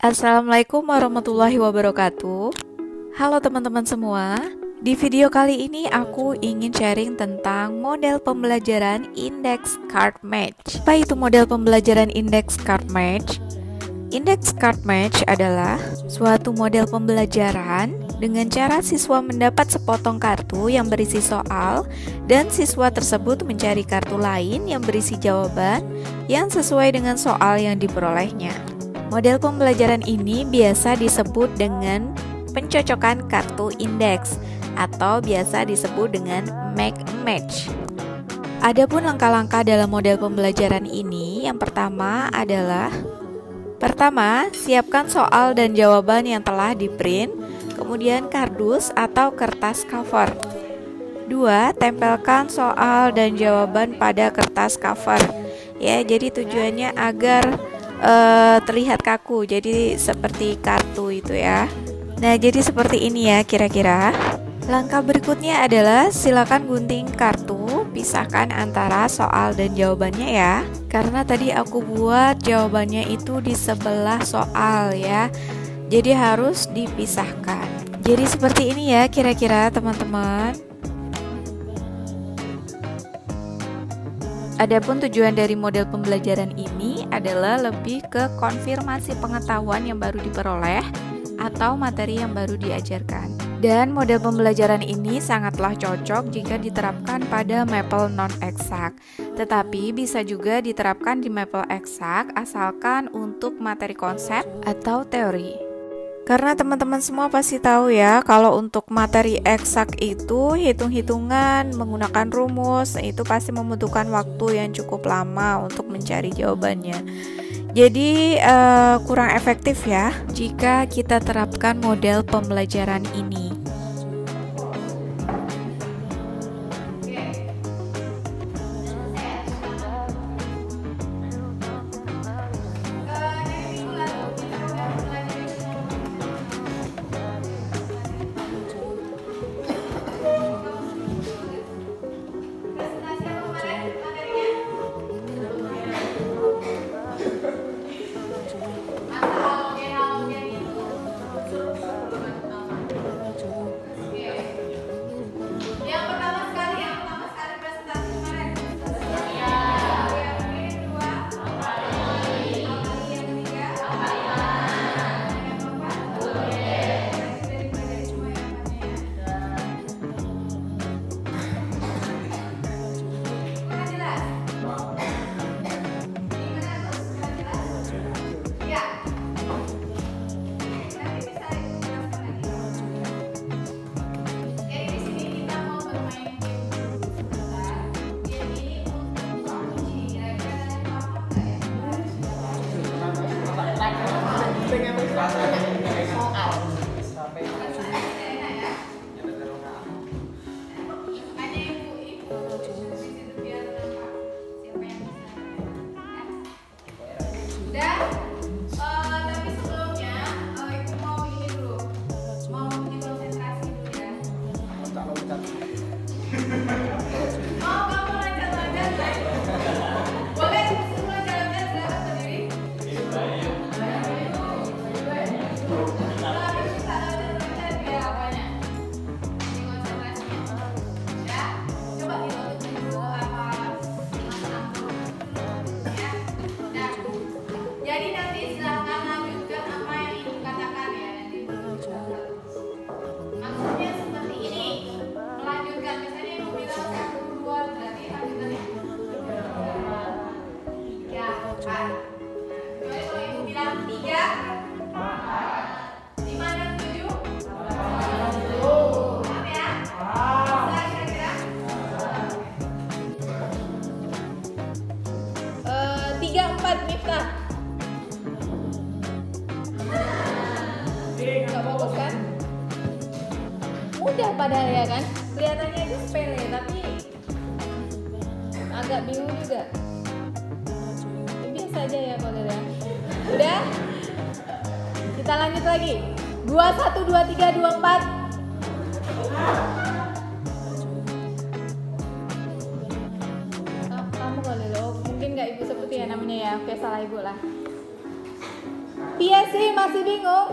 Assalamualaikum warahmatullahi wabarakatuh. Halo teman-teman semua. Di video kali ini aku ingin sharing tentang model pembelajaran Index Card Match. Apa itu model pembelajaran Index Card Match? Index Card Match adalah suatu model pembelajaran dengan cara siswa mendapat sepotong kartu yang berisi soal dan siswa tersebut mencari kartu lain yang berisi jawaban yang sesuai dengan soal yang diperolehnya. Model pembelajaran ini biasa disebut dengan pencocokan kartu indeks atau biasa disebut dengan make match. Adapun langkah-langkah dalam model pembelajaran ini, yang pertama adalah: pertama, siapkan soal dan jawaban yang telah di-print, kemudian kardus atau kertas cover. 2. Tempelkan soal dan jawaban pada kertas cover. Ya, jadi tujuannya agar terlihat kaku, jadi seperti kartu itu ya. Nah, jadi seperti ini ya kira-kira. Langkah berikutnya adalah silakan gunting kartu, pisahkan antara soal dan jawabannya ya. Karena tadi aku buat jawabannya itu di sebelah soal ya, jadi harus dipisahkan. Jadi seperti ini ya kira-kira teman-teman. Adapun tujuan dari model pembelajaran ini adalah lebih ke konfirmasi pengetahuan yang baru diperoleh atau materi yang baru diajarkan. Dan model pembelajaran ini sangatlah cocok jika diterapkan pada maple non-eksak. Tetapi bisa juga diterapkan di maple eksak asalkan untuk materi konsep atau teori. Karena teman-teman semua pasti tahu ya, kalau untuk materi eksak itu hitung-hitungan menggunakan rumus itu pasti membutuhkan waktu yang cukup lama untuk mencari jawabannya. Jadi kurang efektif ya jika kita terapkan model pembelajaran ini. Mudah padahal ya kan, kelihatannya itu sepele tapi agak bingung juga. Biasa aja ya kalau ya. Udah, kita lanjut lagi. 2, 1, 2, 3, 2, 4. Kamu kalau mungkin nggak ibu sebutin ya namanya ya, oke salah ibu lah. Pia sih masih bingung.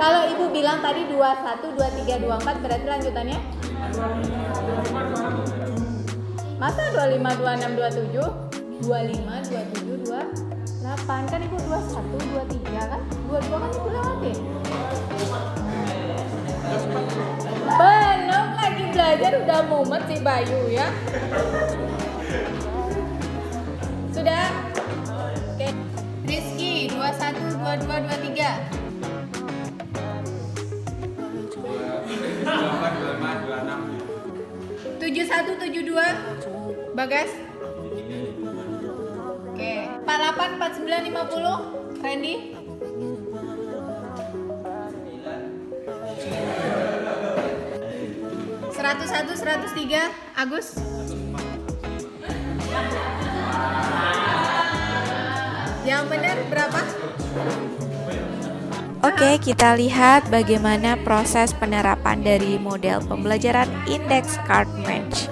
Kalau ibu bilang tadi 21, 23, 24 berarti lanjutannya? Masa 25, 26, 27? 25, 27, 28 kan ibu 21, 23 kan? 22 kan ibu lewatin. Belum lagi belajar udah mumet si Bayu ya. Sudah? Oke. Rizky 21, 22, 23. Satu 72 Bagas. Oke, 48, 49, 50 Randy. Seratus 101, 103 Agus. Yang benar berapa? Oke, kita lihat bagaimana proses penerapan dari model pembelajaran Index Card Match.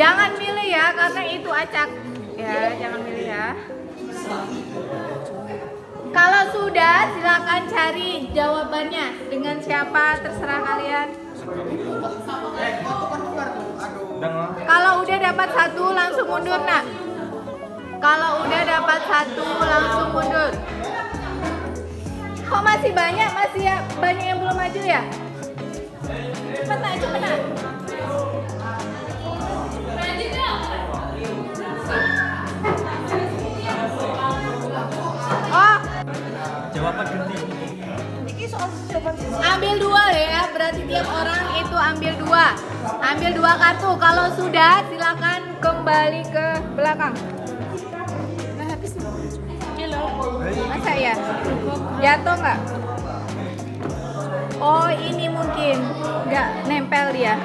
Jangan milih ya, karena itu acak. Ya, jangan milih ya. Kalau sudah, silakan cari jawabannya. Dengan siapa, terserah kalian. Kalau udah dapat satu, langsung mundur, nak. Kalau udah dapat satu, langsung mundur. Kok masih banyak? Masih ya, banyak yang belum maju ya? Cepet, nak, cepet, nak. Ambil dua ya, berarti tiap orang itu ambil dua. Ambil dua kartu, kalau sudah silakan kembali ke belakang. Nah, habis nih. Masa ya? Jatuh nggak? Oh, ini mungkin nggak nempel dia.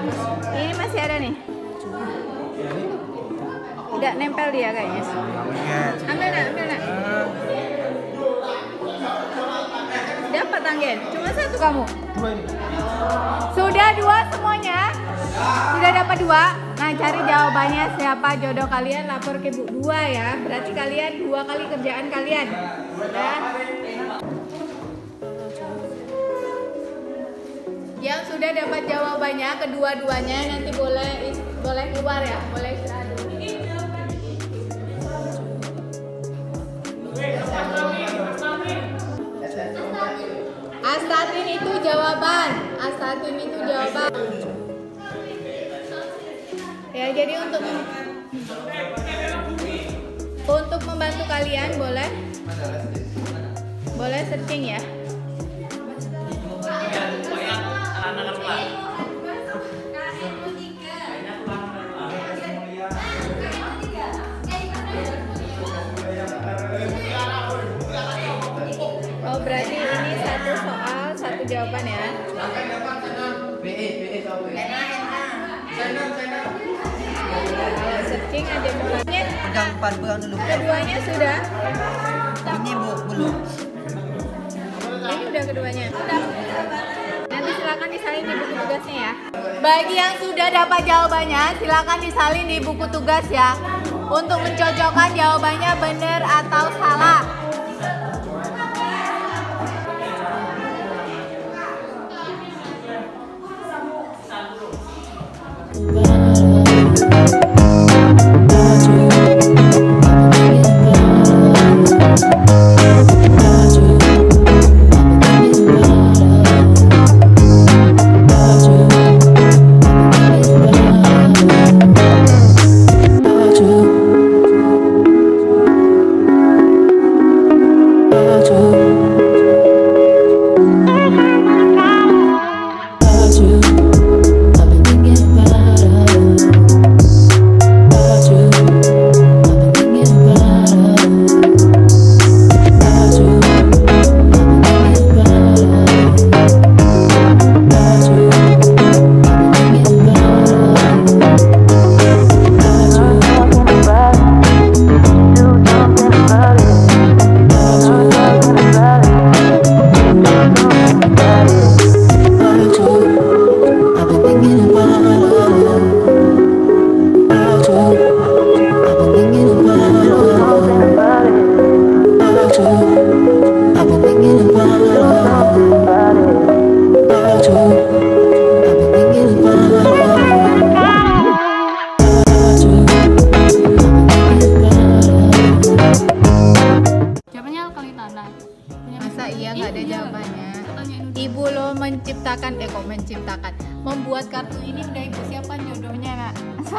Ini masih ada nih. Nggak nempel dia kayaknya. Ambil nak, ambil nak. Dapat tanggen, cuma satu kamu. Sudah dua semuanya? Sudah dapat dua? Nah, cari jawabannya siapa jodoh kalian, lapor ke Bu. Dua ya, berarti kalian dua kali kerjaan kalian. Sudah? Yang sudah dapat jawabannya kedua-duanya nanti boleh keluar ya, boleh istirahat. Astatin itu jawaban. Astatin itu jawaban. Ya, jadi untuk membantu kalian boleh searching ya. Oh, berarti ini satu soal, satu jawaban ya. Searching aja bulannya. Pegang 4 bulan dulu. Keduanya sudah? Ini Bu, belum. Ini udah keduanya. Sudah. Nanti silakan disalin di buku tugasnya ya. Bagi yang sudah dapat jawabannya, silakan disalin di buku tugas ya. Untuk mencocokkan jawabannya benar atau salah. Bye.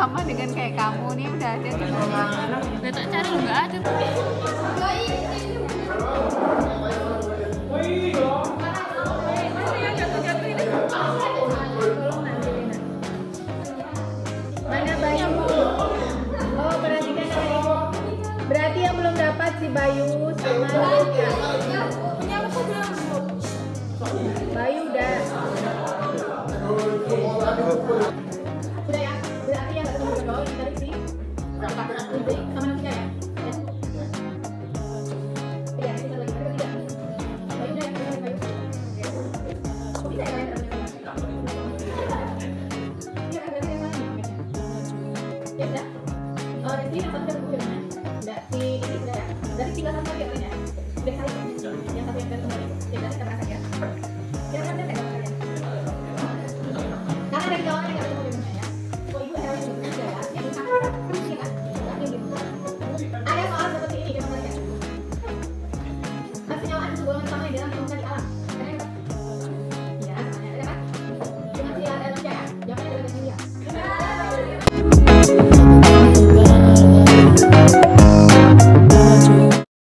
sama dengan kayak kamu nih udah ada di mana? Udah tak cari nggak ada tuh. Mana Bayu? Oh perhatikan ini. Berarti yang belum dapat si Bayu sama Bayu. Bayu udah. Udah ya, berarti yang belum dapat si Bayu.